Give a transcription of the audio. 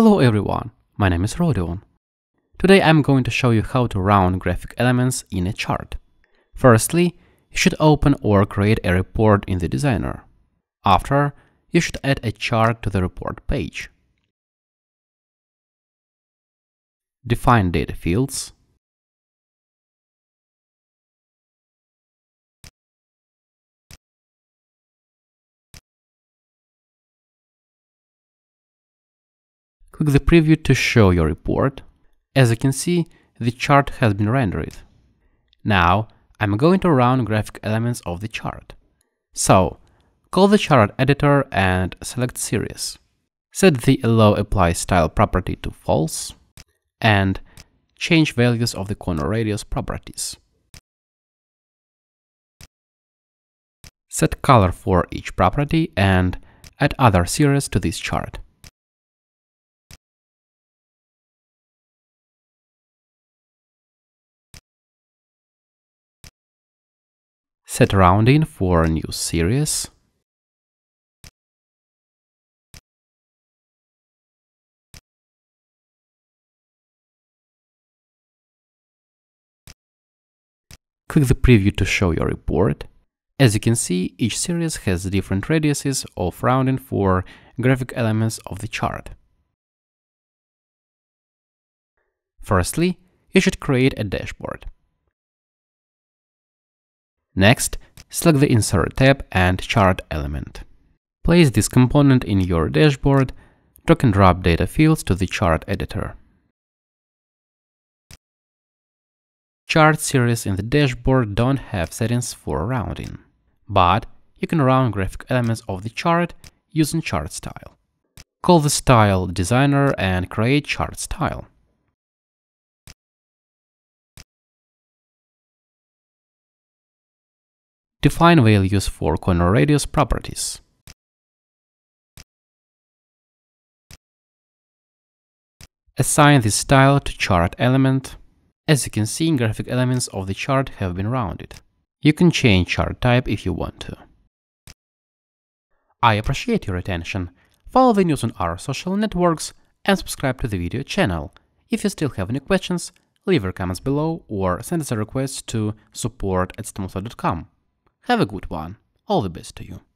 Hello everyone, my name is Rodion. Today I'm going to show you how to round graphic elements in a chart. Firstly, you should open or create a report in the designer. After, you should add a chart to the report page. Define data fields. Click the preview to show your report. As you can see, the chart has been rendered. Now, I'm going to round graphic elements of the chart. So, call the chart editor and select series. Set the Allow Apply Style property to false and change values of the corner radius properties. Set color for each property and add other series to this chart. Set rounding for a new series. Click the preview to show your report. As you can see, each series has different radiuses of rounding for graphic elements of the chart. Firstly, you should create a dashboard. Next, select the Insert tab and Chart element. Place this component in your dashboard, drag and drop data fields to the chart editor. Chart series in the dashboard don't have settings for rounding, but you can round graphic elements of the chart using chart style. Call the style designer and create chart style. Define values for corner radius properties. Assign this style to chart element. As you can see, graphic elements of the chart have been rounded. You can change chart type if you want to. I appreciate your attention. Follow the news on our social networks and subscribe to the video channel. If you still have any questions, leave your comments below or send us a request to support@stimulsoft.com. Have a good one. All the best to you.